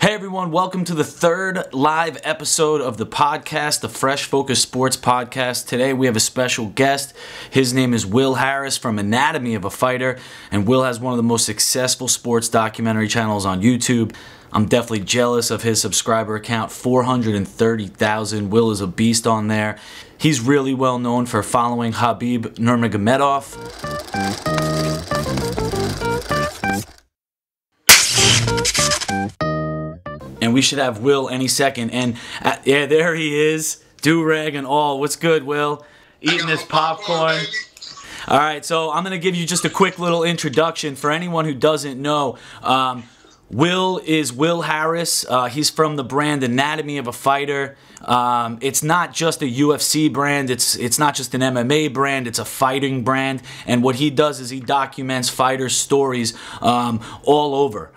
Hey everyone, welcome to the third live episode of the podcast, the Fresh Focus Sports podcast. Today we have a special guest. His name is Will Harris from Anatomy of a Fighter, and Will has one of the most successful sports documentary channels on YouTube. I'm definitely jealous of his subscriber account, 430,000. Will is a beast on there. He's really well known for following Khabib Nurmagomedov. And we should have Will any second. And yeah, there he is, do-rag and all. What's good, Will? Eating this popcorn. All right, so I'm going to give you just a quick little introduction for anyone who doesn't know. Will is Will Harris. He's from the brand Anatomy of a Fighter. It's not just a UFC brand. It's not just an MMA brand. It's a fighting brand. And what he does is he documents fighters' stories all over.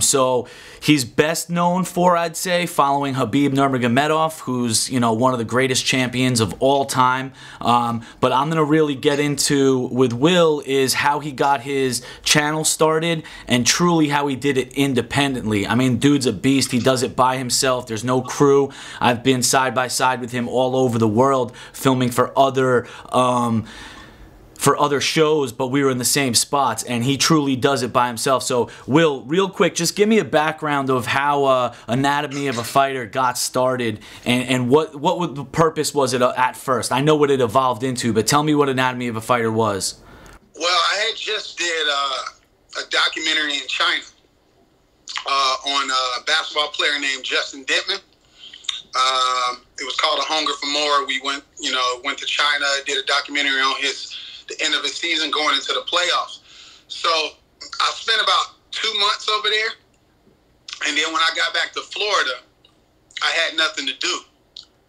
So he's best known for, I'd say, following Khabib Nurmagomedov, who's, you know, one of the greatest champions of all time. But I'm going to really get into with Will is how he got his channel started and truly how he did it independently. I mean, dude's a beast. He does it by himself. There's no crew. I've been side by side with him all over the world filming for other shows, but we were in the same spots, and he truly does it by himself. So, Will, real quick, just give me a background of how Anatomy of a Fighter got started, and what the purpose was it at first. I know what it evolved into, but tell me what Anatomy of a Fighter was. Well, I had just did a documentary in China on a basketball player named Justin Dentman. It was called A Hunger for More. We went to China, did a documentary on the end of the season going into the playoffs. So I spent about 2 months over there, and then when I got back to Florida, I had nothing to do.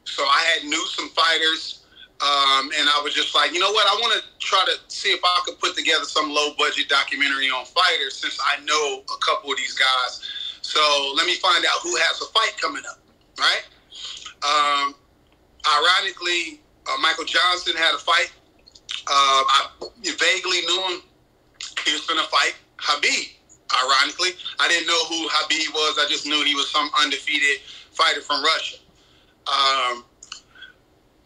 So I had knew some fighters, and I was just like, you know what, I want to try to see if I could put together some low-budget documentary on fighters since I know a couple of these guys. So let me find out who has a fight coming up, right? Ironically, Michael Johnson had a fight. I vaguely knew him. He was going to fight Khabib, ironically. I didn't know who Khabib was. I just knew he was some undefeated fighter from Russia.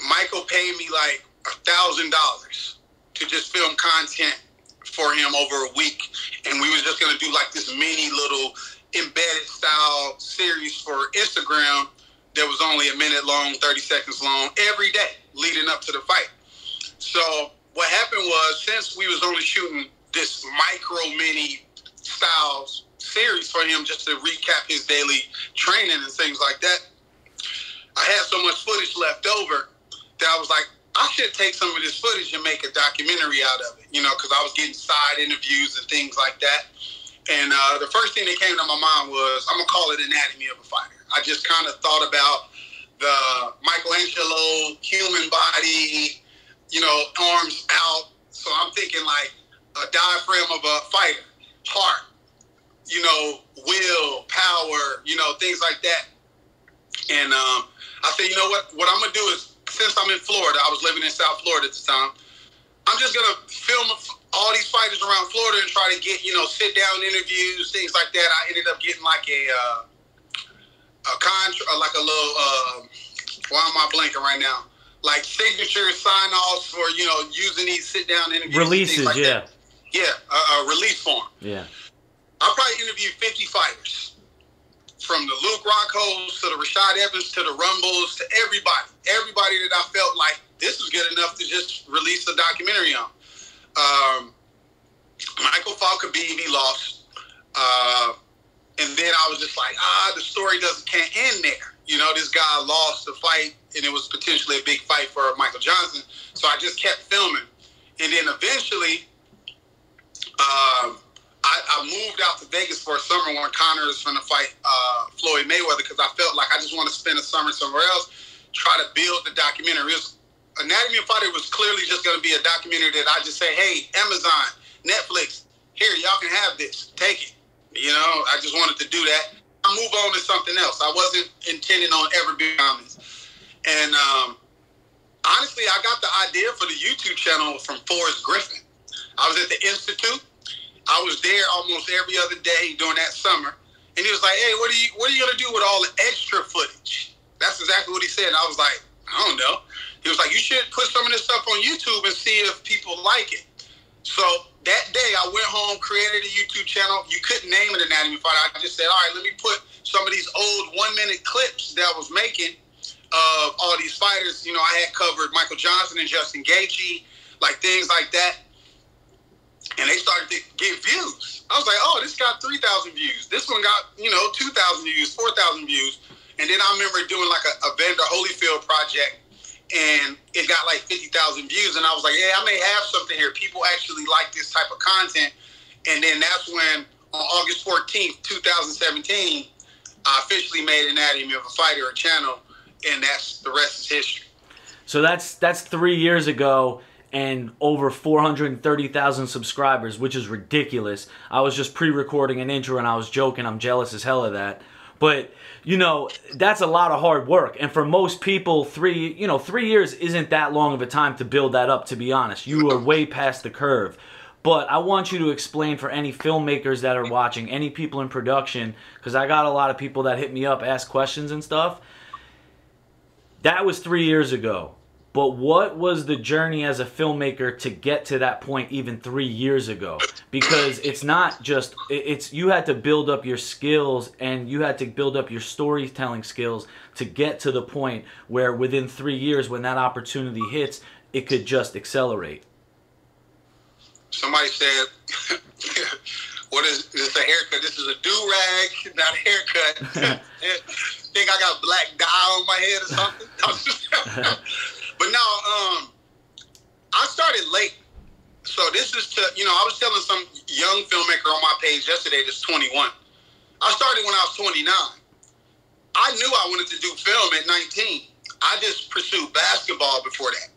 Michael paid me like $1,000 to just film content for him over a week. And we was just going to do like this mini little embedded style series for Instagram that was only a minute long, 30 seconds long, every day leading up to the fight. So what happened was, since we was only shooting this mini styles series for him just to recap his daily training and things like that, I had so much footage left over that I was like, I should take some of this footage and make a documentary out of it, you know, because I was getting side interviews and things like that. And the first thing that came to my mind was, I'm going to call it Anatomy of a Fighter. I just kind of thought about the Michelangelo human body, you know, arms out. So I'm thinking like a diaphragm of a fighter, heart, you know, will, power, you know, things like that. And I said, you know what I'm going to do is, since I'm in Florida, I was living in South Florida at the time, I'm just going to film all these fighters around Florida and try to get, you know, sit down interviews, things like that. I ended up getting like why am I blanking right now? Like signature sign-offs for, you know, using these sit-down interviews. Releases, like yeah. That. Yeah, a release form. Yeah. I probably interviewed 50 fighters, from the Luke Rockholds to the Rashad Evans to the Rumbles to everybody. Everybody that I felt like this was good enough to just release a documentary on. Michael Khabib, he lost. And then I was just like, the story can't end there. You know, this guy lost the fight, and it was potentially a big fight for Michael Johnson. So I just kept filming. And then eventually, I moved out to Vegas for a summer when Conor was going to fight Floyd Mayweather, because I felt like I just want to spend a summer somewhere else, try to build the documentary. Anatomy of a Fighter was clearly just going to be a documentary that I just say, hey, Amazon, Netflix, here, y'all can have this. Take it. You know, I just wanted to do that. I move on to something else. I wasn't intending on ever being honest. And honestly, I got the idea for the YouTube channel from Forrest Griffin. I was at the Institute. I was there almost every other day during that summer. And he was like, hey, what are you going to do with all the extra footage? That's exactly what he said. And I was like, I don't know. He was like, you should put some of this stuff on YouTube and see if people like it. So that day I went home, created a YouTube channel. You couldn't name it Anatomy Fighter. I just said, all right, let me put some of these old 1-minute clips that I was making of all these fighters. You know, I had covered Michael Johnson and Justin Gaethje, like things like that. And they started to get views. I was like, oh, this got 3,000 views. This one got, 2,000 views, 4,000 views. And then I remember doing like a Vander Holyfield project, and it got like 50,000 views. And I was like, yeah, I may have something here. People actually like this type of content. And then that's when, on August 14th, 2017, I officially made Anatomy of a Fighter a channel. And that's, the rest is history. So that's 3 years ago. And over 430,000 subscribers, which is ridiculous. I was just pre-recording an intro and I was joking. I'm jealous as hell of that. But, that's a lot of hard work. And for most people, 3 years isn't that long of a time to build that up, to be honest. You are way past the curve. But I want you to explain for any filmmakers that are watching, any people in production, because I got a lot of people that hit me up, ask questions and stuff. That was 3 years ago. But what was the journey as a filmmaker to get to that point even 3 years ago? Because it's not just, you had to build up your skills and you had to build up your storytelling skills to get to the point where within 3 years when that opportunity hits, it could just accelerate. Somebody said, what is this, a haircut? This is a do-rag, not a haircut. Think I got black dye on my head or something? But no, I started late. So this is to, I was telling some young filmmaker on my page yesterday that's 21. I started when I was 29. I knew I wanted to do film at 19. I just pursued basketball before that.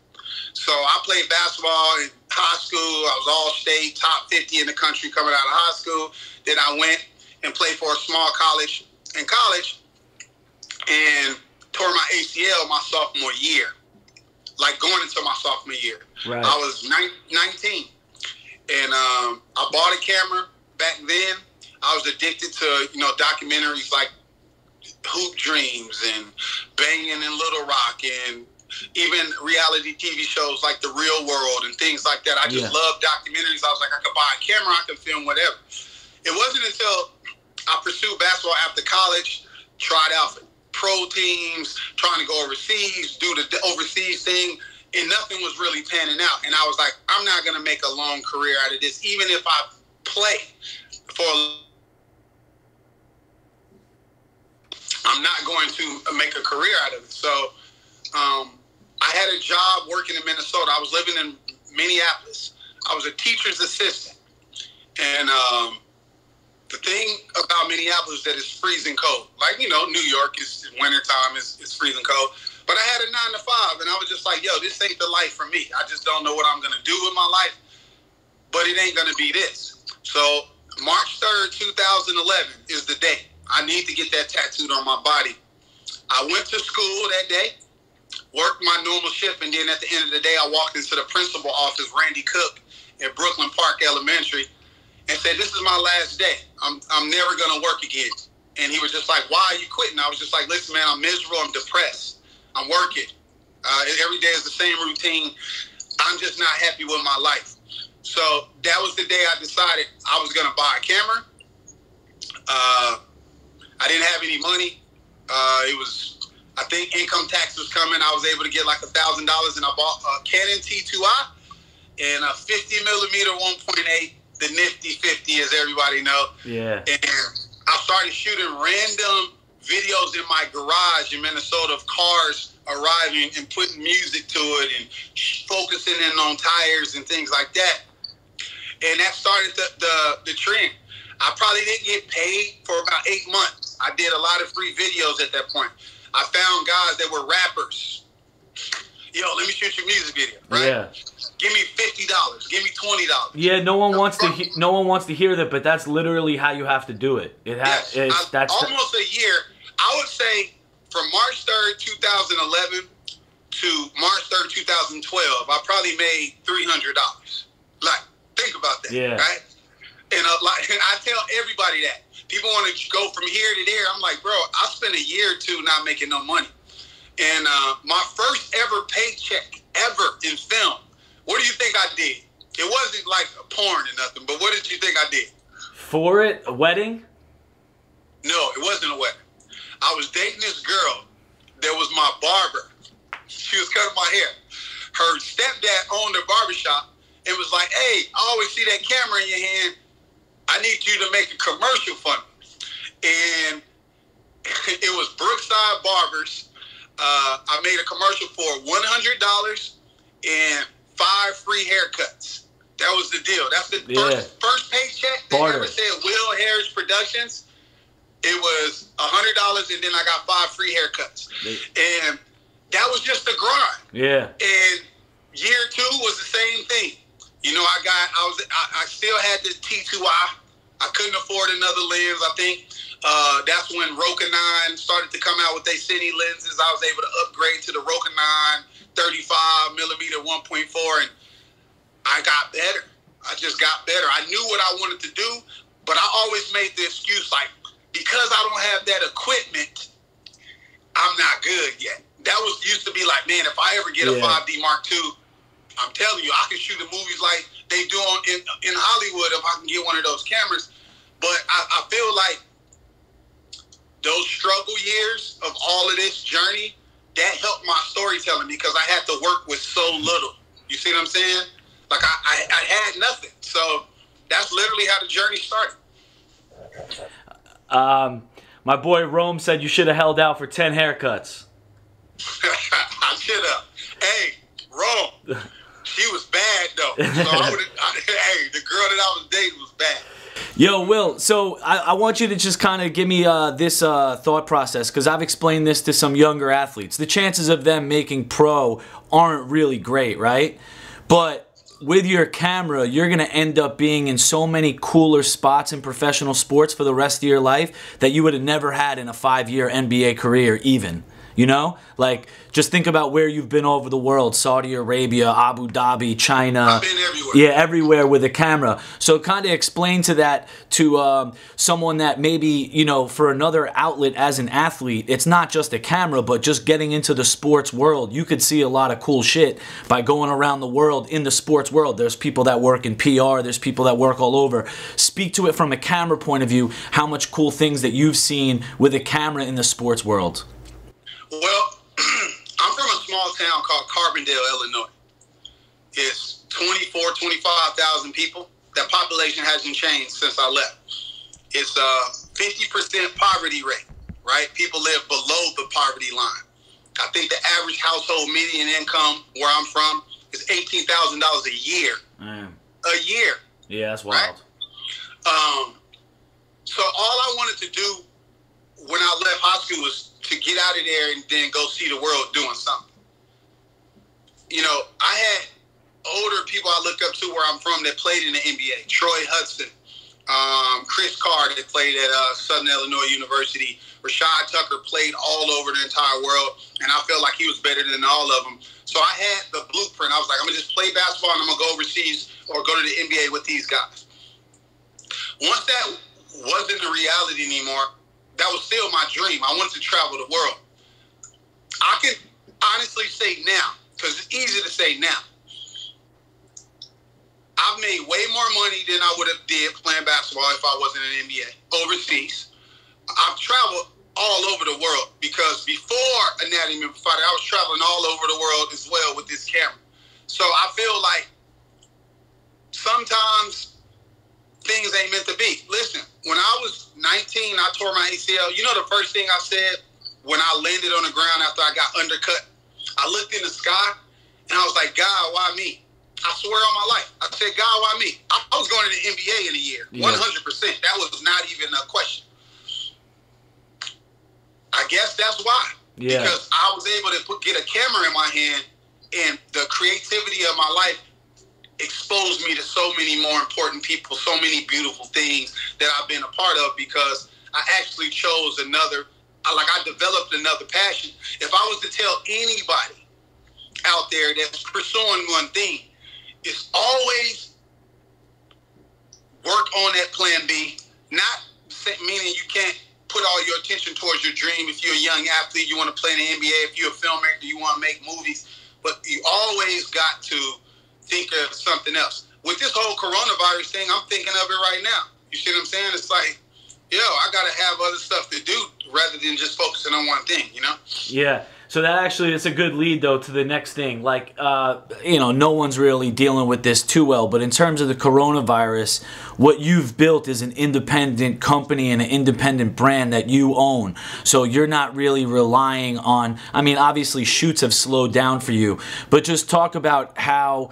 So I played basketball in high school. I was all state, top 50 in the country coming out of high school. Then I went and played for a small college in college and tore my ACL my sophomore year. Like going into my sophomore year. Right. I was 19. And I bought a camera back then. I was addicted to, documentaries like Hoop Dreams and Bangin' in Little Rock and even reality TV shows like The Real World and things like that. I just loved documentaries. I was like, I could buy a camera, I could film whatever. It wasn't until I pursued basketball after college, tried out for pro teams, trying to go overseas, do the overseas thing, and nothing was really panning out. And I was like, I'm not going to make a long career out of this, even if I play for. I'm not going to make a career out of it. So I had a job working in Minnesota. I was living in Minneapolis. I was a teacher's assistant. And the thing about Minneapolis that is freezing cold. Like, New York is wintertime, it's freezing cold. But I had a 9-to-5, and I was just like, yo, this ain't the life for me. I just don't know what I'm going to do with my life, but it ain't going to be this. So March 3rd, 2011 is the day. I need to get that tattooed on my body. I went to school that day, worked my normal shift, and then at the end of the day, I walked into the principal office, Randy Cook, at Brooklyn Park Elementary, and said, this is my last day. I'm never going to work again. And he was just like, why are you quitting? I was just like, listen, man, I'm miserable. I'm depressed. I'm working. Every day is the same routine. I'm just not happy with my life. So that was the day I decided I was going to buy a camera. I didn't have any money. It was, I think, income tax was coming. I was able to get like $1,000, and I bought a Canon T2i and a 50mm 1.8. The nifty 50, as everybody know. Yeah. And I started shooting random videos in my garage in Minnesota of cars arriving and putting music to it and focusing in on tires and things like that. And that started the trend. I probably didn't get paid for about 8 months. I did a lot of free videos at that point. I found guys that were rappers. Yo, let me shoot your music video, right? Yeah. Give me $50. Give me $20. Yeah, no one wants to hear that, but that's literally how you have to do it. Almost a year. I would say from March 3rd, 2011 to March 3rd, 2012, I probably made $300. Like, think about that. Yeah. Right. And I tell everybody that people want to go from here to there. I'm like, bro, I spent a year or two not making no money. And my first ever paycheck ever in film, what do you think I did? It wasn't like a porn or nothing, but what did you think I did? For it? A wedding? No, it wasn't a wedding. I was dating this girl that was my barber. She was cutting my hair. Her stepdad owned a barbershop and was like, hey, I always see that camera in your hand. I need you to make a commercial for me. And it was Brookside Barbers. I made a commercial for $100 and 5 free haircuts. That was the deal. That's the first paycheck. They never said Will Harris Productions. It was $100 and then I got 5 free haircuts. And that was just the grind. Yeah. And year 2 was the same thing. You know, I still had this T2i. I couldn't afford another lens, I think. That's when Rokinon started to come out with their cine lenses. I was able to upgrade to the Rokinon 35mm 1.4, and I got better. I just got better. I knew what I wanted to do, but I always made the excuse, like, because I don't have that equipment, I'm not good yet. That was used to be like, man, if I ever get a 5D Mark II, I'm telling you, I can shoot the movies like they do in Hollywood if I can get one of those cameras. But I feel like those struggle years of all of this journey, that helped my storytelling because I had to work with so little. You see what I'm saying? Like, I had nothing. So that's literally how the journey started. My boy Rome said you should have held out for 10 haircuts. I should have. Hey, Rome, she was bad, though. So hey, the girl that I was dating was bad. Yo, Will, so I want you to just kind of give me this thought process, because I've explained this to some younger athletes. The chances of them making pro aren't really great, right? But with your camera, you're going to end up being in so many cooler spots in professional sports for the rest of your life that you would have never had in a 5-year NBA career even. You know, like, just think about where you've been all over the world, Saudi Arabia, Abu Dhabi, China. I've been everywhere. Yeah, everywhere with a camera. So kind of explain to that to someone that maybe, you know, for another outlet as an athlete, it's not just a camera, but just getting into the sports world. You could see a lot of cool shit by going around the world in the sports world. There's people that work in PR. There's people that work all over. Speak to it from a camera point of view, how much cool things that you've seen with a camera in the sports world. Well, I'm from a small town called Carbondale, Illinois. It's 25,000 people. That population hasn't changed since I left. It's a 50% poverty rate, right? People live below the poverty line. I think the average household median income where I'm from is $18,000 a year. Mm. A year. Yeah, that's wild. Right? So all I wanted to do when I left high school was to get out of there and then go see the world doing something. You know, I had older people I looked up to where I'm from that played in the NBA. Troy Hudson, Chris Carr that played at Southern Illinois University. Rashad Tucker played all over the entire world, and I felt like he was better than all of them. So I had the blueprint. I was like, I'm going to just play basketball and I'm going to go overseas or go to the NBA with these guys. Once that wasn't the reality anymore, that was still my dream. I wanted to travel the world. I can honestly say now, because it's easy to say now, I've made way more money than I would have did playing basketball if I wasn't in the NBA overseas. I've traveled all over the world because before Anatomy of a Fighter, I was traveling all over the world as well with this camera. So I feel like sometimes things ain't meant to be. Listen, when I was 19, I tore my ACL. You know the first thing I said when I landed on the ground after I got undercut? I looked in the sky, and I was like, God, why me? I swear on my life. I said, God, why me? I was going to the NBA in a year, 100%. That was not even a question. I guess that's why. Yeah. Because I was able to get a camera in my hand, and the creativity of my life exposed me to so many more important people, so many beautiful things that I've been a part of because I actually chose another, like I developed another passion. If I was to tell anybody out there that's pursuing one thing, it's always work on that plan B, not meaning you can't put all your attention towards your dream. If you're a young athlete, you want to play in the NBA. If you're a filmmaker, you want to make movies. But you always got to think of something else. With this whole coronavirus thing, I'm thinking of it right now. You see what I'm saying? It's like, yo, I got to have other stuff to do rather than just focusing on one thing, you know? Yeah. So that actually is a good lead, though, to the next thing. Like, you know, no one's really dealing with this too well. But in terms of the coronavirus, what you've built is an independent company and an independent brand that you own. So you're not really relying on, I mean, obviously shoots have slowed down for you. But just talk about how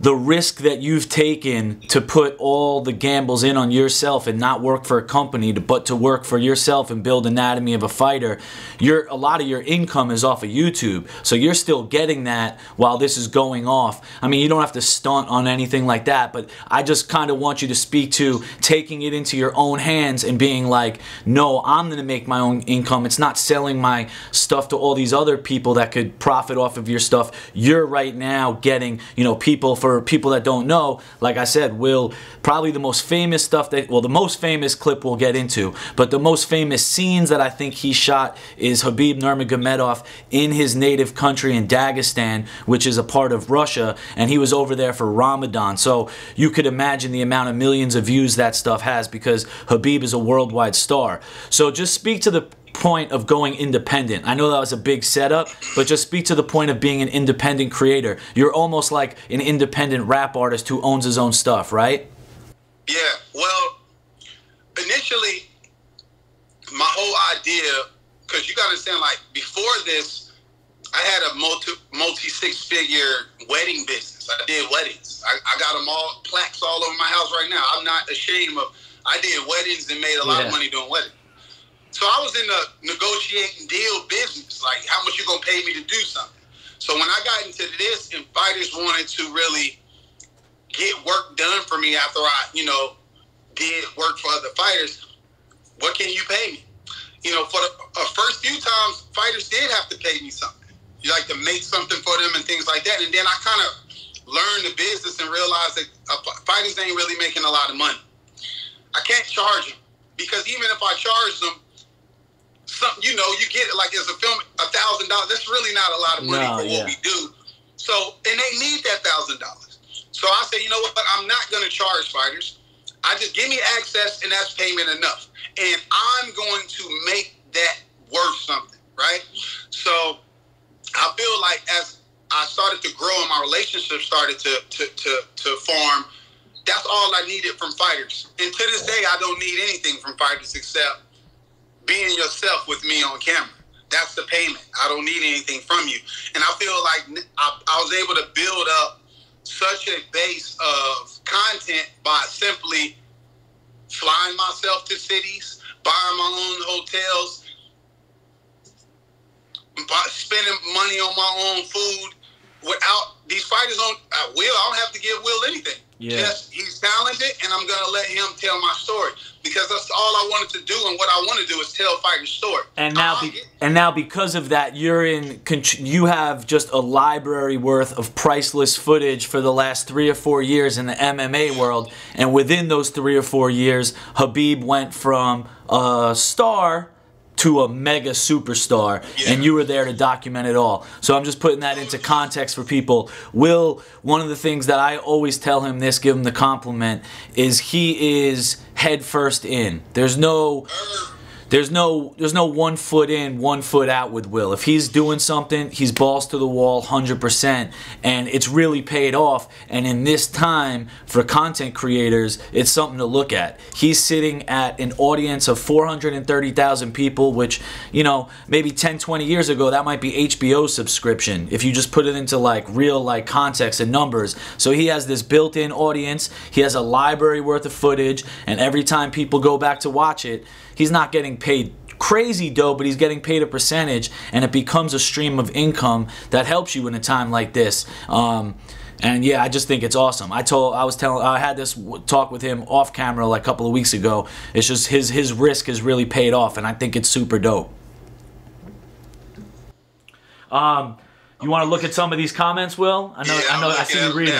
the risk that you've taken to put all the gambles in on yourself and not work for a company, but to work for yourself and build Anatomy of a Fighter, a lot of your income is off of YouTube. So you're still getting that while this is going off. I mean, you don't have to stunt on anything like that, but I just kind of want you to speak to taking it into your own hands and being like, no, I'm going to make my own income. It's not selling my stuff to all these other people that could profit off of your stuff. You're right now getting, you know, people for people that don't know, like I said, Will, probably the most famous stuff that, well, the most famous clip we'll get into, but the most famous scenes that I think he shot is Khabib Nurmagomedov in his native country in Dagestan, which is a part of Russia, and he was over there for Ramadan. So you could imagine the amount of millions of views that stuff has because Khabib is a worldwide star. So just speak to the point of going independent. I know that was a big setup, but just speak to the point of being an independent creator. You're almost like an independent rap artist who owns his own stuff, right? Yeah, well, initially, my whole idea, because you got to understand, like, before this, I had a multi-six-figure wedding business. I did weddings. I got them all, plaques all over my house right now. I'm not ashamed of, I did weddings and made a lot of money doing weddings. So I was in the negotiating deal business, like how much you gonna pay me to do something. So when I got into this, and fighters wanted to really get work done for me after I, you know, did work for other fighters, what can you pay me? You know, for the first few times, fighters did have to pay me something. You like to make something for them and things like that. And then I kind of learned the business and realized that fighters ain't really making a lot of money. I can't charge them because even if I charge them, something, you know, you get it like as a film, $1,000. That's really not a lot of money for what we do. So, and they need that $1,000. So I say, you know what? I'm not going to charge fighters. I just give me access, and that's payment enough. And I'm going to make that worth something, right? So I feel like as I started to grow and my relationship started to form, that's all I needed from fighters. And to this day, I don't need anything from fighters except being yourself with me on camera. That's the payment. I don't need anything from you. And I feel like I was able to build up such a base of content by simply flying myself to cities, buying my own hotels, spending money on my own food. Without these fighters on, I don't have to give Will anything. Yes, he's talented, and I'm going to let him tell my story because that's all I wanted to do, and what I want to do is tell fighters' story. And now, because of that, you have just a library worth of priceless footage for the last 3 or 4 years in the MMA world, and within those 3 or 4 years, Khabib went from a star to a mega superstar, and you were there to document it all. So I'm just putting that into context for people. Will, one of the things that I always tell him this, give him the compliment, is he is head first in. There's no 1 foot in, 1 foot out with Will. If he's doing something, he's balls to the wall 100%, and it's really paid off. And in this time, for content creators, it's something to look at. He's sitting at an audience of 430,000 people, which, you know, maybe 10, 20 years ago, that might be HBO subscription, if you just put it into like real like context and numbers. So he has this built-in audience. He has a library worth of footage, and every time people go back to watch it, he's not getting paid crazy dough, but he's getting paid a percentage, and it becomes a stream of income that helps you in a time like this. And yeah, I just think it's awesome. I had this talk with him off camera like a couple of weeks ago. It's just his risk has really paid off, and I think it's super dope. You want to look at some of these comments, Will? I see you reading.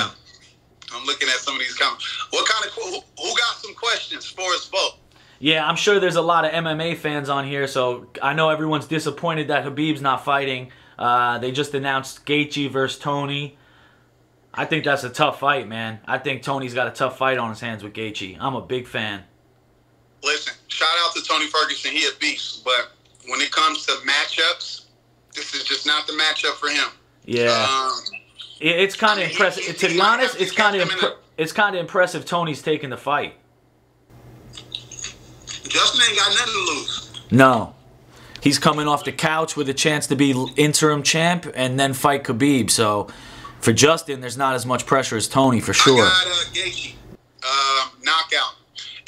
I'm looking at some of these comments. Who got some questions for us both? Yeah, I'm sure there's a lot of MMA fans on here, so I know everyone's disappointed that Khabib's not fighting. They just announced Gaethje versus Tony. I think that's a tough fight, man. I think Tony's got a tough fight on his hands with Gaethje. I'm a big fan. Listen, shout out to Tony Ferguson. He a beast, but when it comes to matchups, this is just not the matchup for him. Yeah, it's kind of impressive. To be honest, it's kind of impressive. Tony's taking the fight. Justin ain't got nothing to lose. No. He's coming off the couch with a chance to be interim champ and then fight Khabib. So, for Justin, there's not as much pressure as Tony, for sure. I got Gaethje. Knockout.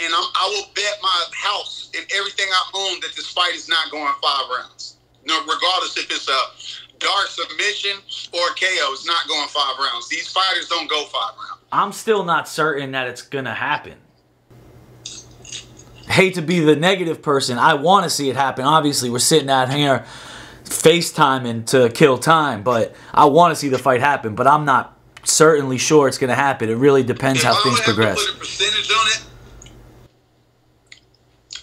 And I will bet my house and everything I own that this fight is not going 5 rounds. No, regardless if it's a dark submission or a KO, it's not going 5 rounds. These fighters don't go 5 rounds. I'm still not certain that it's going to happen. Hate to be the negative person. I want to see it happen. Obviously, we're sitting out here FaceTiming to kill time, but I want to see the fight happen, but I'm not certainly sure it's going to happen. It really depends how things progress. If I would have to put a percentage on it,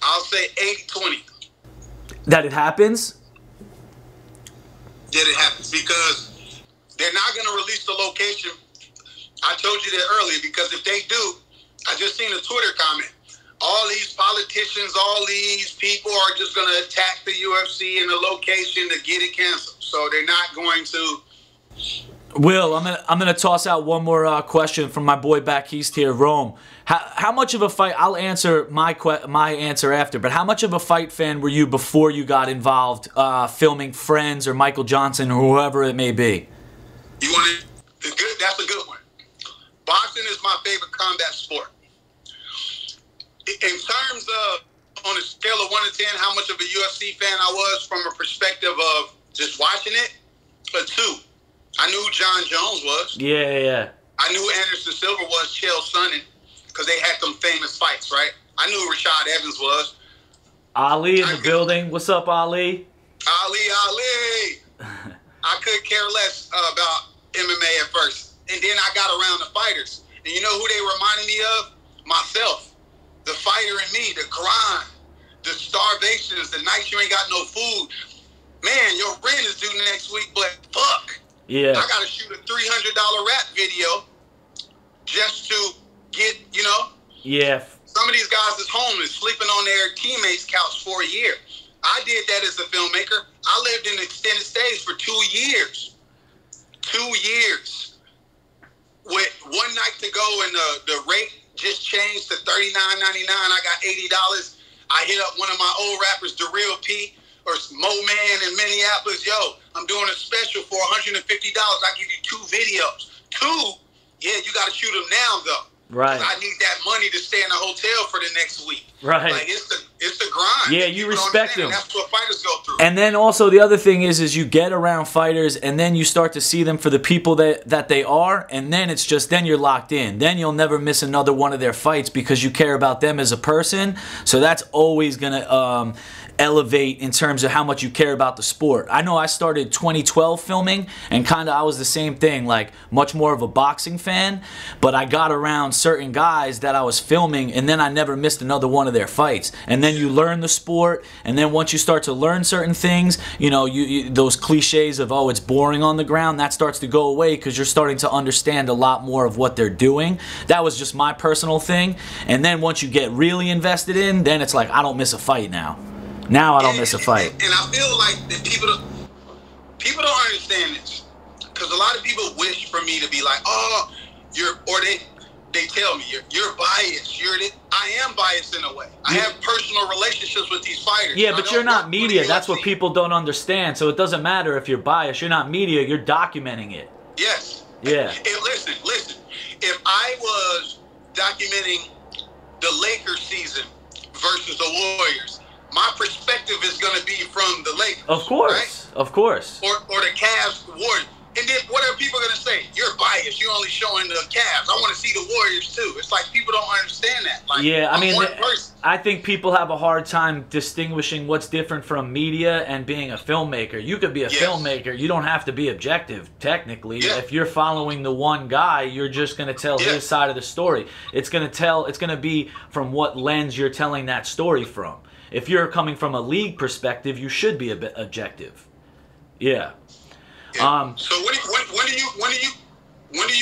I'll say 80-20. That it happens? That it happens, because they're not going to release the location. I told you that earlier, because if they do, I just seen a Twitter comment. All these politicians, all these people are just going to attack the UFC and the location to get it canceled. So they're not going to. Will, I'm gonna toss out one more question from my boy back east here, Rome. How much of a fight? I'll answer my answer after. But how much of a fight fan were you before you got involved filming Friends or Michael Johnson or whoever it may be? You want it? Good. That's a good one. Boxing is my favorite combat sport. In terms of, on a scale of 1 to 10, how much of a UFC fan I was from a perspective of just watching it, a 2. I knew who Jon Jones was. Yeah, yeah. I knew Anderson Silva was, Chael Sonnen, because they had some famous fights, right? I knew who Rashad Evans was. Ali in the building. What's up, Ali? Ali! I could care less about MMA at first. And then I got around the fighters. And you know who they reminded me of? Myself. The fighter in me, the grind, the starvations, the nights you ain't got no food. Man, your rent is due next week, but fuck. Yeah. I got to shoot a $300 rap video just to get, you know. Yeah. Some of these guys is homeless, sleeping on their teammates' couch for a year. I did that as a filmmaker. I lived in extended stays for 2 years. 2 years. With one night to go and the rate just changed to $39.99. I got $80. I hit up one of my old rappers, The Real P, or Mo Man in Minneapolis. Yo, I'm doing a special for $150. I give you 2 videos. 2? Yeah, you got to shoot them now, though. Right. I need that money to stay in the hotel for the next week. Right. Like, it's the grind. Yeah, you respect them. That's what fighters go through. And then also the other thing is you get around fighters and then you start to see them for the people that they are, and then it's just then you're locked in. Then you'll never miss another one of their fights because you care about them as a person. So that's always going to elevate in terms of how much you care about the sport. I know I started 2012 filming, and kind of I was the same thing, like much more of a boxing fan, but I got around certain guys that I was filming, and then I never missed another one of their fights. And then you learn the sport, and then once you start to learn certain things, you know, those cliches of, oh, it's boring on the ground, that starts to go away because you're starting to understand a lot more of what they're doing. That was just my personal thing. And then once you get really invested in, then it's like, I don't miss a fight now. Now I don't miss a fight. And I feel like that people don't understand this, because a lot of people wish for me to be like, oh, they tell me you're biased. I am biased in a way. I have personal relationships with these fighters. Yeah, but you're not media. That's what people don't understand. So it doesn't matter if you're biased. You're not media. You're documenting it. Yes. Yeah. And listen. If I was documenting the Lakers season versus the Warriors, my perspective is going to be from the Lakers. Of course, right? Of course. Or the Cavs, Warriors. And then what are people going to say? You're biased. You're only showing the calves. I want to see the warriors too. It's like people don't understand that. Like, yeah, I mean, I think people have a hard time distinguishing what's different from media and being a filmmaker. You could be a filmmaker. You don't have to be objective, technically. Yeah. If you're following the one guy, you're just going to tell his side of the story. It's going to tell. It's going to be from what lens you're telling that story from. If you're coming from a league perspective, you should be a bit objective. Yeah. Yeah. So when do you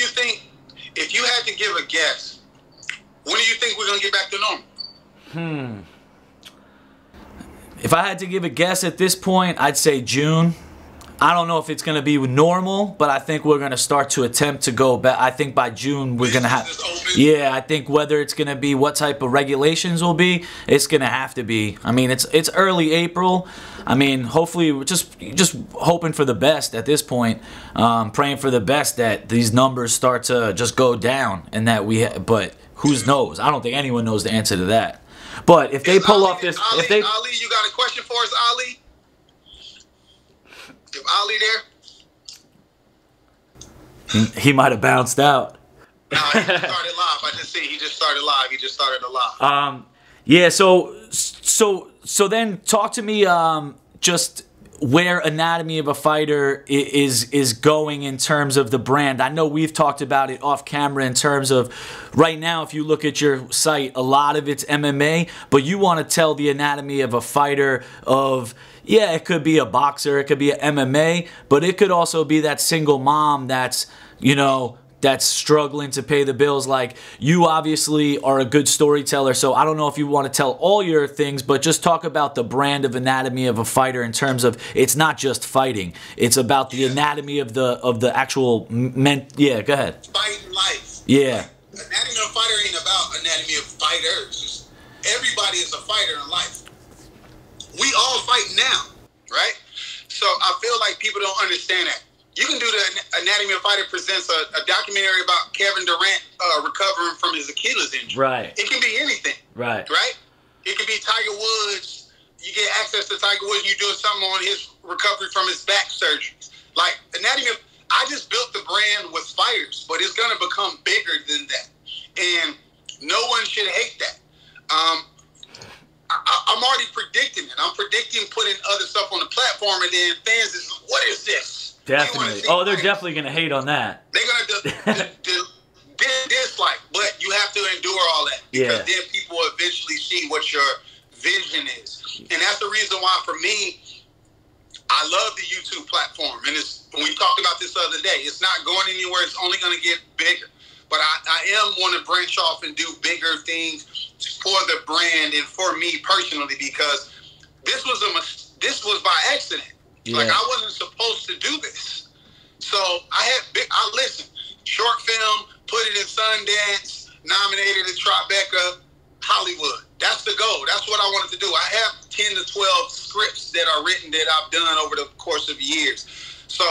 think, if you had to give a guess, when do you think we're gonna get back to normal? If I had to give a guess at this point, I'd say June. I don't know if it's gonna be normal, but I think we're gonna start to attempt to go back. I think by June we're gonna have. Yeah, I think whether it's gonna be what type of regulations will be, it's gonna have to be. I mean, it's early April. I mean, hopefully, we're just hoping for the best at this point, praying for the best that these numbers start to just go down and that we. But who knows? I don't think anyone knows the answer to that. But if they pull off this, if they. Ali, you got a question for us, Ali? Is Ali there? He might have bounced out. No, he just started live. I just see he just started live. He just started live. Yeah. So then talk to me. Just where Anatomy of a Fighter is going in terms of the brand. I know we've talked about it off camera in terms of right now. If you look at your site, a lot of it's MMA, but you want to tell the Anatomy of a Fighter of. Yeah, it could be a boxer, it could be an MMA, but it could also be that single mom that's, you know, that's struggling to pay the bills. Like, you obviously are a good storyteller, so I don't know if you want to tell all your things, but just talk about the brand of Anatomy of a Fighter in terms of it's not just fighting. It's about the anatomy of the actual men. Yeah, go ahead. Fighting life. Yeah. Like, Anatomy of a Fighter ain't about anatomy of fighters. Everybody is a fighter in life. We all fight now, right? So I feel like people don't understand that. You can do the Anatomy of a Fighter presents a documentary about Kevin Durant recovering from his Achilles injury. Right. It can be anything. Right. Right? It can be Tiger Woods. You get access to Tiger Woods. You do something on his recovery from his back surgery. Like, Anatomy of... I just built the brand with fighters, but it's going to become bigger than that. And no one should hate that. I'm already predicting it. I'm predicting putting other stuff on the platform, and then fans is, what is this? Definitely. Oh, they're definitely going to hate on that. They're going to dislike, but you have to endure all that because then people will eventually see what your vision is. And that's the reason why, for me, I love the YouTube platform. And it's, we talked about this the other day. It's not going anywhere. It's only going to get bigger. But I am want to branch off and do bigger things for the brand and for me personally, because this was by accident. Yeah. Like, I wasn't supposed to do this. So I listened. Short film, put it in Sundance, nominated at Tribeca, Hollywood. That's the goal. That's what I wanted to do. I have 10 to 12 scripts that are written that I've done over the course of years. So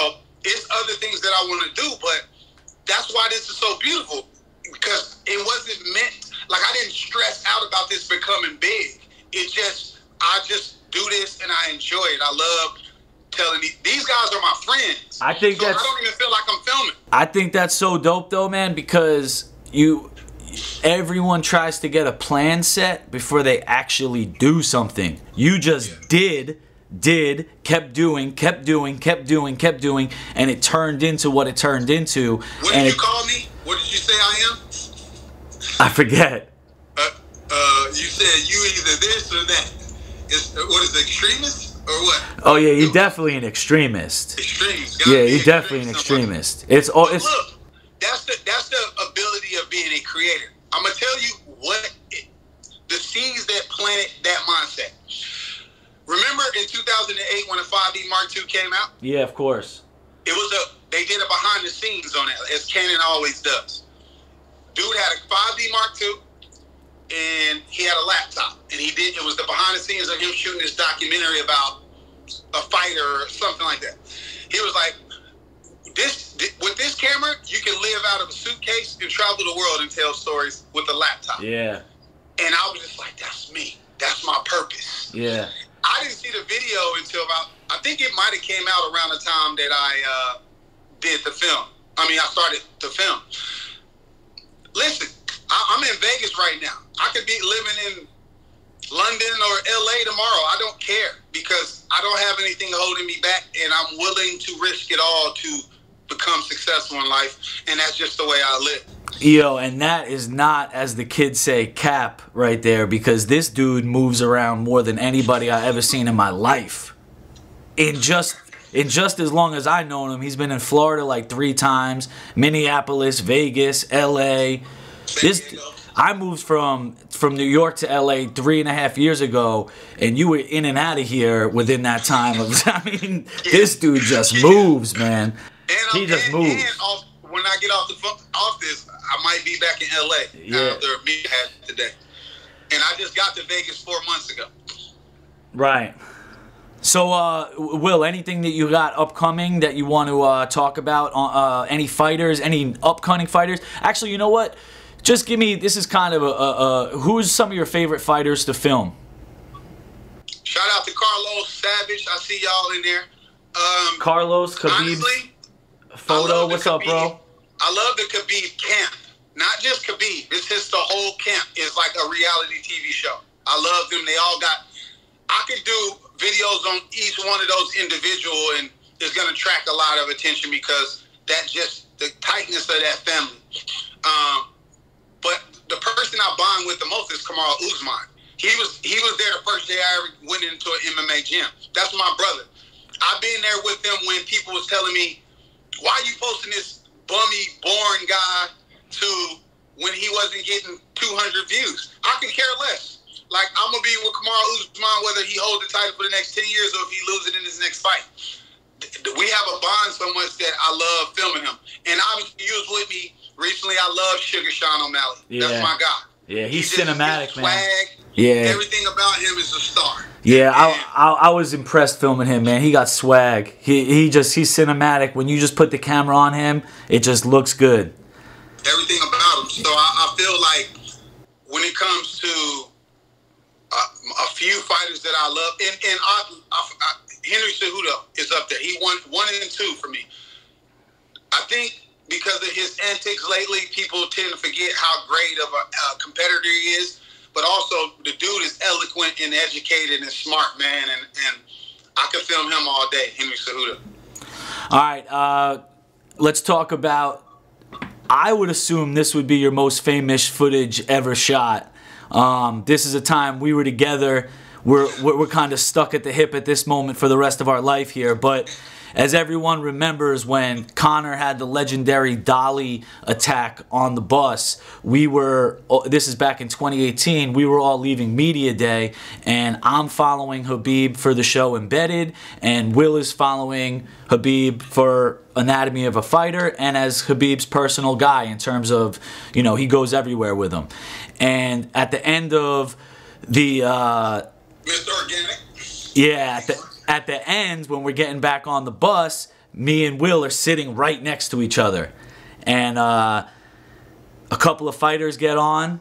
it's other things that I want to do, but that's why this is so beautiful, because it wasn't meant. Like, I didn't stress out about this becoming big. It just, I just do this and I enjoy it. I love telling these guys are my friends. I think so I don't even feel like I'm filming. I think that's so dope though, man, because everyone tries to get a plan set before they actually do something. You just did, kept doing, and it turned into what it turned into. What did you call me? What did you say I am? I forget. You said you either this or that. What is it, extremist or what? Oh yeah, you're definitely an extremist. Extremist. Yeah, you're definitely an extremist. It's all. It's, look, that's the ability of being a creator. I'm gonna tell you what the seeds that planted that mindset. Remember in 2008 when the 5D Mark II came out? Yeah, of course. It was they did a behind the scenes on it, as Canon always does. Dude had a 5D Mark II, and he had a laptop. And he did. It was the behind the scenes of him shooting this documentary about a fighter or something like that. He was like, with this camera, you can live out of a suitcase and travel the world and tell stories with a laptop. Yeah. And I was just like, that's me. That's my purpose. Yeah. I didn't see the video until I think it might have came out around the time that I did the film. I started the film. Listen, I'm in Vegas right now. I could be living in London or LA tomorrow. I don't care because I don't have anything holding me back, and I'm willing to risk it all to become successful in life, and that's just the way I live. Yo, and that is not, as the kids say, cap right there, because this dude moves around more than anybody I ever seen in my life. In just as long as I known him, he's been in Florida like 3 times, Minneapolis, Vegas, LA. This, I moved from New York to LA 3.5 years ago, and you were in and out of here within that time. This dude just moves, man. He just moves. And when I get off this, I might be back in LA after a meeting I had today. And I just got to Vegas 4 months ago. Right. So, Will, anything that you got upcoming that you want to talk about? Any fighters? Any upcoming fighters? Actually, you know what? Just give me, this is kind of a who's some of your favorite fighters to film? Shout out to Carlos Savage. I see y'all in there. Carlos, Khabib. Photo, what's up, bro? I love the Khabib camp. Not just Khabib. It's just the whole camp is like a reality TV show. I love them. They all got... I could do videos on each one of those individual, and it's going to attract a lot of attention because that's just the tightness of that family. But the person I bond with the most is Kamaru Usman. He was there the first day I ever went into an MMA gym. That's my brother. I've been there with them when people was telling me, why are you posting this bummy, boring guy when he wasn't getting 200 views? I can care less. Like, I'm going to be with Kamaru Usman whether he holds the title for the next 10 years or if he loses it in his next fight. We have a bond so much that I love filming him. And obviously, you was with me recently. I love Sugar Sean O'Malley. Yeah. That's my guy. Yeah, he's cinematic, man. Swag. Yeah. Everything about him is a star. Yeah, I was impressed filming him, man. He got swag. He's cinematic. When you just put the camera on him, it just looks good. Everything about him. So I feel like when it comes to a few fighters that I love, and Henry Cejudo is up there. He won 1 and 2 for me. I think because of his antics lately, people tend to forget how great of a competitor he is. But also, the dude is eloquent and educated and smart, man. And I could film him all day, Henry Cejudo. All right. Let's talk about, I would assume this would be your most famous footage ever shot. This is a time we were together. We're kind of stuck at the hip at this moment for the rest of our life here. But as everyone remembers, when Conor had the legendary dolly attack on the bus, we were, this is back in 2018, we were all leaving media day, and I'm following Khabib for the show Embedded, and Will is following Khabib for Anatomy of a Fighter, and as Khabib's personal guy in terms of, you know, he goes everywhere with him. And at the end of the... Mr. Organic? Yeah, at the end, when we're getting back on the bus, me and Will are sitting right next to each other. And a couple of fighters get on,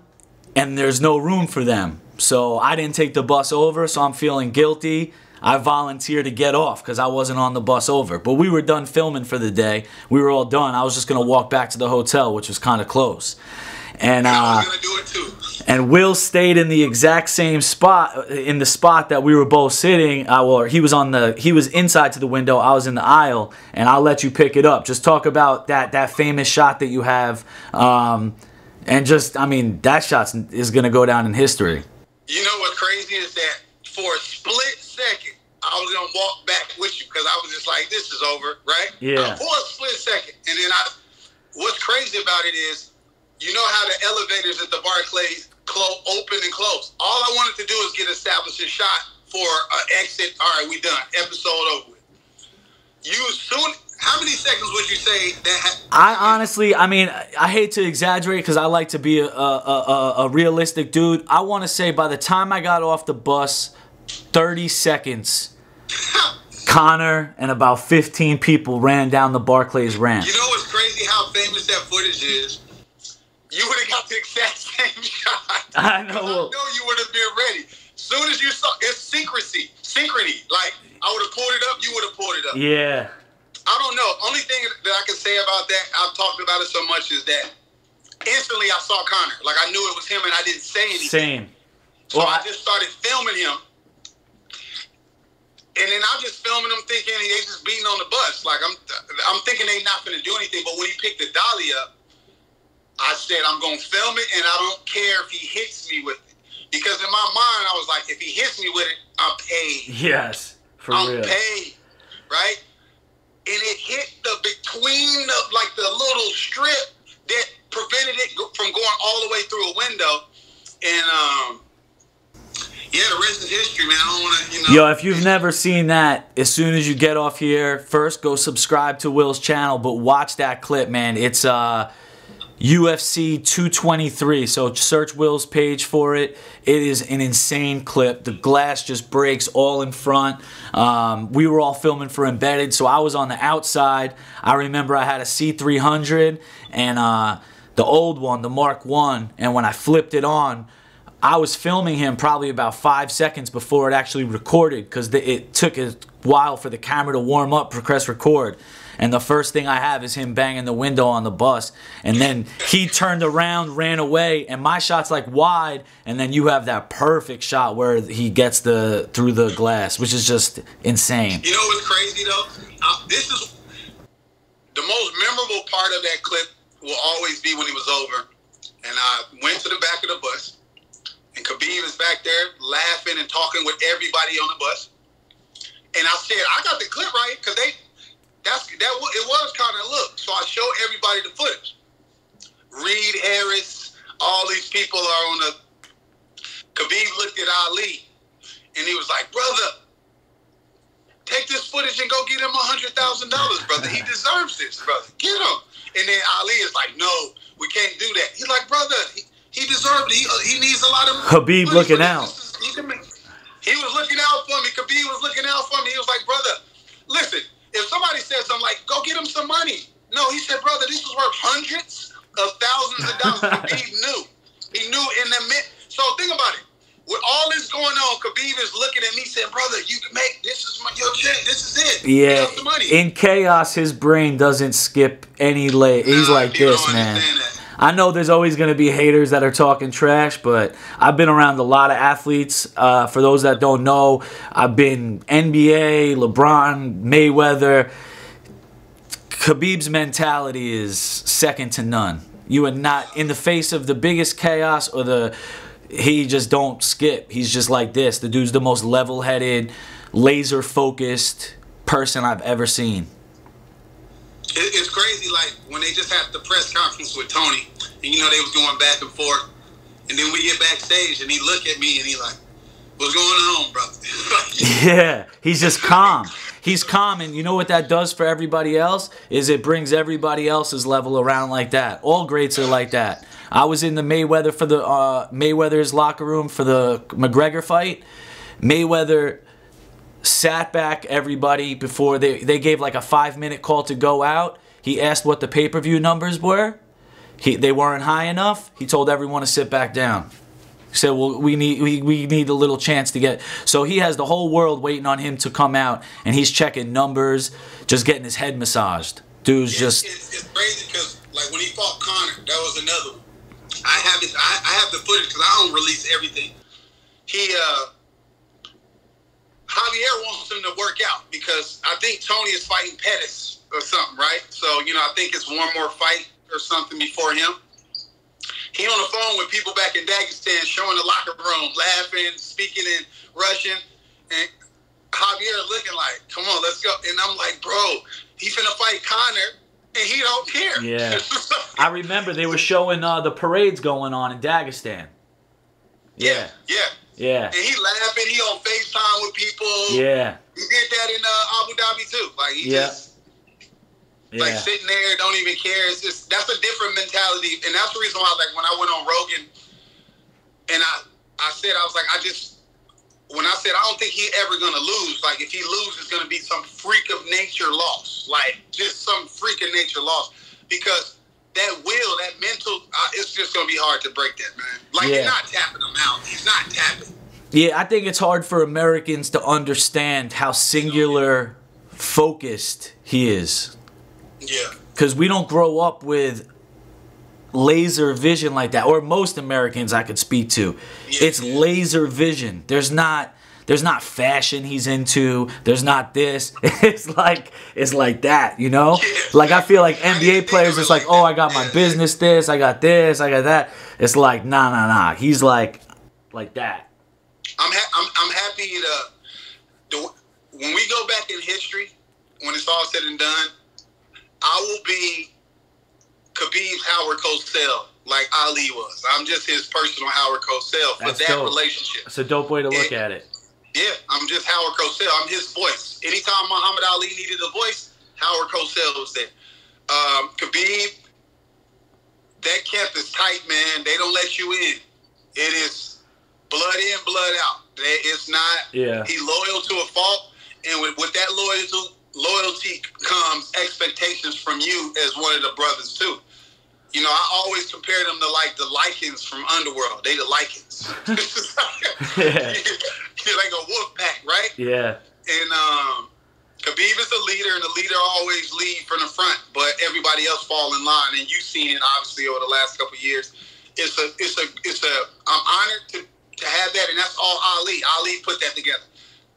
and there's no room for them. So I didn't take the bus over, so I'm feeling guilty. I volunteered to get off because I wasn't on the bus over. But we were done filming for the day. We were all done. I was just going to walk back to the hotel, which was kind of close. And I was gonna do it too. And Will stayed in the exact same spot, in the spot that we were both sitting. Well, he was inside to the window. I was in the aisle, and I'll let you pick it up. Just talk about that famous shot that you have, and just that shot is gonna go down in history. You know what's crazy is that for a split second, I was gonna walk back with you because I was just like, this is over, right? Yeah. For a split second, and then what's crazy about it is, you know how the elevators at the Barclays open and close. All I wanted to do is get established a shot for an exit. All right, we done. Episode over with. How many seconds would you say that happened? I honestly, I hate to exaggerate because I like to be a realistic dude. I want to say by the time I got off the bus, 30 seconds, Connor and about 15 people ran down the Barclays ramp. You know what's crazy how famous that footage is? You would have got the exact same shot. I know. I know you would have been ready. Soon as you saw, it's synchrony. Like, I would have pulled it up, you would have pulled it up. Yeah. I don't know. Only thing that I can say about that, I've talked about it so much, is that instantly I saw Conor. Like, I knew it was him, and I didn't say anything. Same. So well, I just started filming him. And then I'm just filming him thinking they just beating on the bus. Like, I'm thinking they not going to do anything. But when he picked the dolly up, I said, I'm going to film it, and I don't care if he hits me with it. Because in my mind, I was like, if he hits me with it, I'm paid. Yes, for real. I'm paid, right? And it hit the between, like, the little strip that prevented it from going all the way through a window. And, yeah, the rest is history, man. I don't want to, you know. Yo, if you've never seen that, as soon as you get off here, first go subscribe to Will's channel, but watch that clip, man. It's UFC 223, so search Will's page for it. It is an insane clip. The glass just breaks all in front. We were all filming for Embedded, so I was on the outside. I remember I had a C300 and the old one, the Mark I, and when I flipped it on, I was filming him probably about 5 seconds before it actually recorded, because it took a while for the camera to warm up, press record. And the first thing I have is him banging the window on the bus. And then he turned around, ran away, and my shot's like wide. And then you have that perfect shot where he gets through the glass, which is just insane. You know what's crazy, though? This is the most memorable part of that clip will always be when he was over. And I went to the back of the bus. And Khabib is back there laughing and talking with everybody on the bus. And I said, I got the clip right, because it was Conor look. So I showed everybody the footage. Reed, Harris, all these people are on the... Khabib looked at Ali, and he was like, brother, take this footage and go get him $100,000, brother. He deserves this, brother. Get him. And then Ali is like, no, we can't do that. He's like, brother... He deserved it. He needs a lot of money. Khabib looking out. He was looking out for me. Khabib was looking out for me. He was like, brother, listen, if somebody says something like, go get him some money. No, he said, brother, this was worth hundreds of thousands of dollars. Khabib knew. He knew in the minute. So think about it. With all this going on, Khabib is looking at me saying, brother, you can make this is my, your check. This is it. Yeah. Get the money. In chaos, his brain doesn't skip any leg. He's like this, man. I know there's always going to be haters that are talking trash, but I've been around a lot of athletes. For those that don't know, I've been NBA, LeBron, Mayweather. Khabib's mentality is second to none. You are not in the face of the biggest chaos or he just don't skip. He's just like this. The dude's the most level-headed, laser-focused person I've ever seen. It's crazy, like, when they just had the press conference with Tony, and, you know, they was going back and forth, and then we get backstage, and he look at me, and he like, what's going on, brother? Yeah, he's just calm. He's calm, and you know what that does for everybody else? Is it brings everybody else's level around like that. All greats are like that. I was in the Mayweather for the Mayweather's locker room for the McGregor fight. Mayweather... sat back everybody before they gave like a 5-minute call to go out. He asked what the pay-per-view numbers were. They weren't high enough. He told everyone to sit back down. He said, well, we need a little chance to get. So he has the whole world waiting on him to come out, and he's checking numbers, just getting his head massaged. Dude's just. It's crazy because like when he fought Conor, that was another one. I have the footage because I don't release everything. Javier wants him to work out because I think Tony is fighting Pettis or something, right? So, you know, I think it's one more fight or something before him. He on the phone with people back in Dagestan showing the locker room, laughing, speaking in Russian. And Javier looking like, come on, let's go. And I'm like, bro, he's going to fight Conor and he don't care. Yeah. I remember they were showing the parades going on in Dagestan. Yeah. Yeah. Yeah. And he laughing. He on FaceTime with people. Yeah. He did that in Abu Dhabi too. Like he just like sitting there, don't even care. It's just that's a different mentality, and that's the reason why like when I went on Rogan, and I said I don't think he ever gonna lose. Like if he loses, it's gonna be some freak of nature loss. Like just some freak of nature loss because. That will, that mental, it's just going to be hard to break that, man. Like, you're not tapping him out. He's not tapping. Yeah, I think it's hard for Americans to understand how singular focused he is. Yeah. Because we don't grow up with laser vision like that, or most Americans I could speak to. Yeah, it's laser vision. There's not fashion he's into. There's not this. It's like that, you know? Yeah. Like, I feel like NBA players, it's like, oh, I got my business this, I got this, I got that. It's like, nah. He's like that. I'm happy that when we go back in history, when it's all said and done, I will be Khabib Howard Cosell, like Ali was. I'm just his personal Howard Cosell for that relationship. It's a dope way to look at it. Yeah, I'm just Howard Cosell. I'm his voice. Anytime Muhammad Ali needed a voice, Howard Cosell was there. Khabib, that camp is tight, man. They don't let you in. It is blood in, blood out. It's not, yeah. He's loyal to a fault, and with that loyalty comes expectations from you as one of the brothers, too. You know, I always compare them to, like, the Lycans from Underworld. They the Lycans. Yeah. You're like a wolf pack, right? Yeah. And Khabib is a leader, and the leader always lead from the front, but everybody else fall in line. And you've seen it, obviously, over the last couple of years. I'm honored to have that, and that's all Ali. Ali put that together.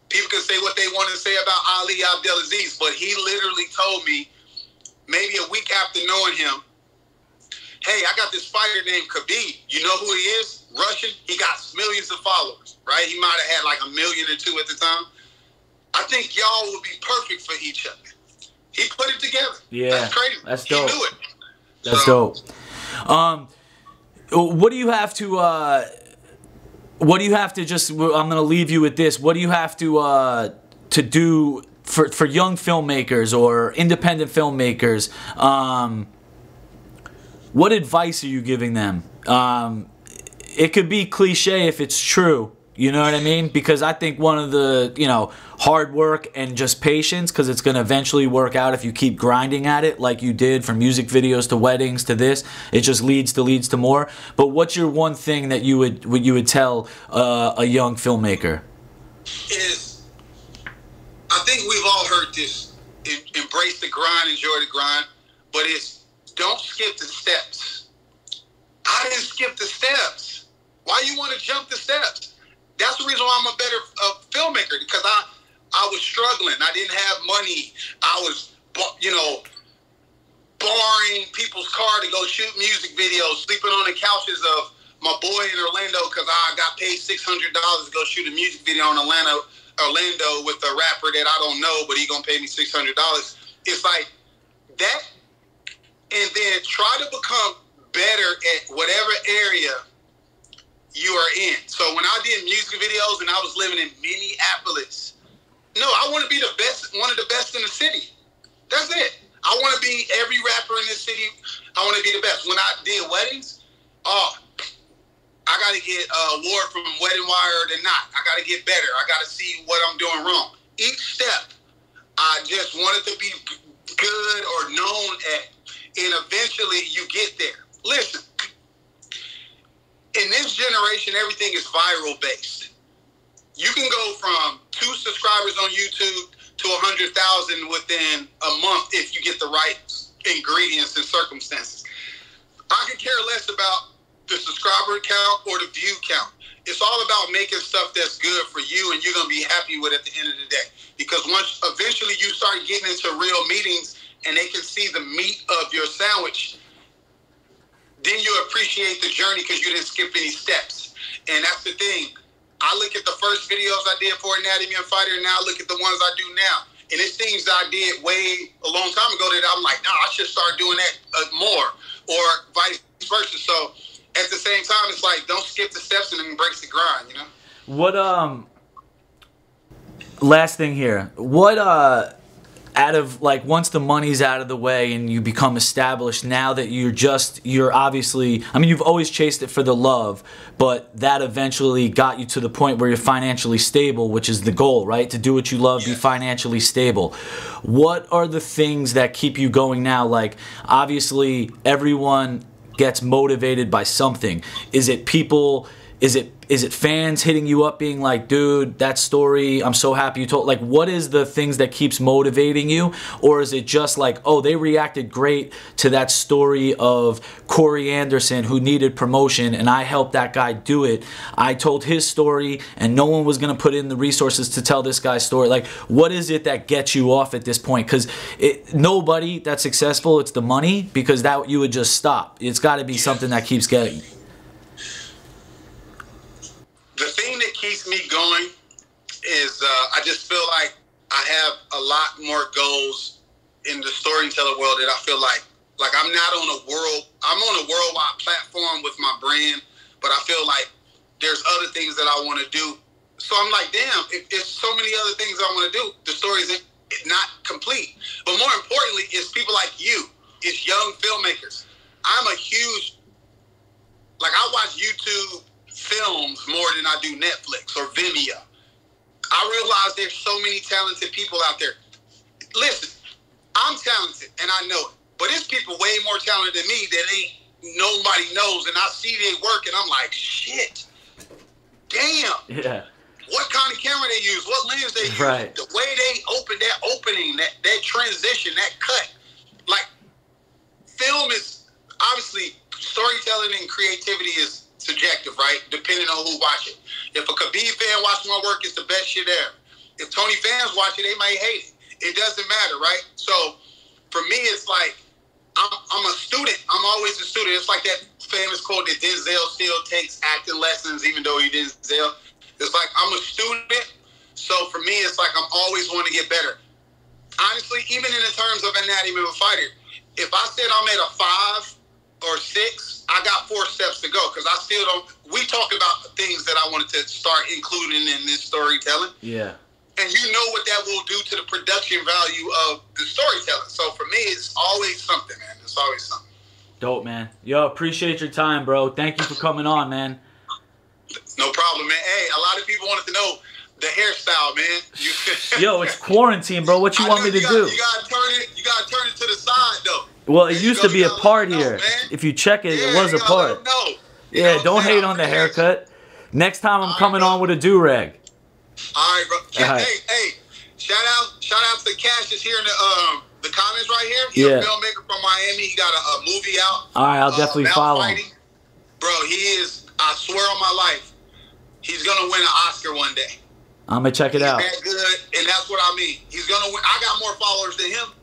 People can say what they want to say about Ali Abdulaziz, but he literally told me, maybe a week after knowing him, hey, I got this fighter named Khabib. You know who he is? Russian. He got millions of followers, right? He might have had like 1 or 2 million at the time. I think y'all would be perfect for each other. He put it together. Yeah. That's crazy. That's dope. He knew it. That's dope. I'm going to leave you with this. What do you have to do for young filmmakers or independent filmmakers? What advice are you giving them? It could be cliche if it's true. You know what I mean? Because I think one of the, hard work and just patience, because it's going to eventually work out if you keep grinding at it like you did, from music videos to weddings to this. It just leads to more. But what's your one thing that you would tell a young filmmaker? I think we've all heard this. Embrace the grind, enjoy the grind. But don't skip the steps. I didn't skip the steps. Why you want to jump the steps? That's the reason why I'm a better filmmaker, because I was struggling. I didn't have money. I was, borrowing people's car to go shoot music videos, sleeping on the couches of my boy in Orlando because I got paid $600 to go shoot a music video in Orlando with a rapper that I don't know, but he gonna pay me $600. It's like that. And then try to become better at whatever area you are in. So when I did music videos and I was living in Minneapolis, I want to be the best, one of the best in the city. That's it. I want to be every rapper in the city. I want to be the best. When I did weddings, I got to get an award from Wedding Wire than not. I got to get better. I got to see what I'm doing wrong. Each step, I just wanted to be good or known at. And eventually you get there. Listen, in this generation, everything is viral based. You can go from 2 subscribers on YouTube to 100,000 within a month if you get the right ingredients and circumstances. I could care less about the subscriber count or the view count. It's all about making stuff that's good for you and you're going to be happy with at the end of the day. Because once eventually you start getting into real meetings and they can see the meat of your sandwich, then you appreciate the journey because you didn't skip any steps. And that's the thing. I look at the first videos I did for Anatomy of a Fighter, and now I look at the ones I do now. And it's things I did a long time ago that I'm like, I should start doing that more, or vice versa. So at the same time, it's like, don't skip the steps and embrace the grind, you know? Last thing here. Out of, like, once the money's out of the way and you become established, now that you're obviously, you've always chased it for the love, but that eventually got you to the point where you're financially stable, which is the goal, right? To do what you love, be financially stable. What are the things that keep you going now? Like, obviously, everyone gets motivated by something. Is it people Is it fans hitting you up being like, dude, that story, I'm so happy you told? Like, what is the things that keeps motivating you? Or is it just like, oh, they reacted great to that story of Corey Anderson who needed promotion and I helped that guy do it. I told his story and no one was going to put in the resources to tell this guy's story. Like, what is it that gets you off at this point? Because nobody that's successful, it's the money, because that you would just stop. It's got to be something that keeps getting. The thing that keeps me going is I just feel like I have a lot more goals in the storyteller world that I feel like I'm not on a world, I'm on a worldwide platform with my brand, but I feel like there's other things that I want to do. So I'm like, damn, it's so many other things I want to do. The story's not complete. But more importantly, it's people like you. It's young filmmakers. I'm a huge, like, I watch YouTube films more than I do Netflix or Vimeo. I realize there's so many talented people out there. Listen, I'm talented and I know it, but it's people way more talented than me that ain't nobody knows, and I see their work and I'm like, shit, damn. Yeah. What kind of camera they use, what lens they use, right. The way they open that opening, that transition, that cut. Like, film is obviously, storytelling and creativity is subjective, right? Depending on who watches it. If a Khabib fan watches my work, it's the best shit ever. If Tony fans watch it, they might hate it. It doesn't matter, right? So for me, it's like I'm a student. I'm always a student. It's like that famous quote that Denzel still takes acting lessons, even though he Denzel. It's like I'm a student. So for me, it's like I'm always wanting to get better. Honestly, even in the terms of Anatomy of a Fighter, if I said I'm at a 5 or 6, I got 4 steps to go, because I still don't, we talk about the things that I wanted to start including in this storytelling. Yeah. And you know what that will do to the production value of the storytelling. So for me, it's always something, man. It's always something. Dope, man. Yo, appreciate your time, bro. Thank you for coming on, man. No problem, man. Hey, a lot of people wanted to know the hairstyle, man. Yo, it's quarantine, bro. What you want me to do? You gotta turn it to the side, though. Well, it used to be a part here. If you check it, it was a part. Yeah, don't hate on the haircut. Next time I'm coming on with a do-rag. All right, bro. Hey, hey, shout out to Cassius here in the comments right here. He's a filmmaker from Miami. He got a movie out. All right, I'll definitely follow him. Bro, he is, I swear on my life, he's going to win an Oscar one day. I'm going to check it out. He's that good, and that's what I mean. He's going to win. I got more followers than him.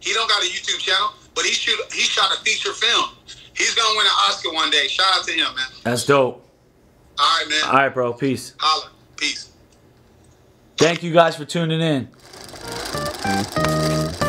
He don't got a YouTube channel, but he shot a feature film. He's going to win an Oscar one day. Shout out to him, man. That's dope. All right, man. All right, bro. Peace. Holla. Peace. Thank you guys for tuning in.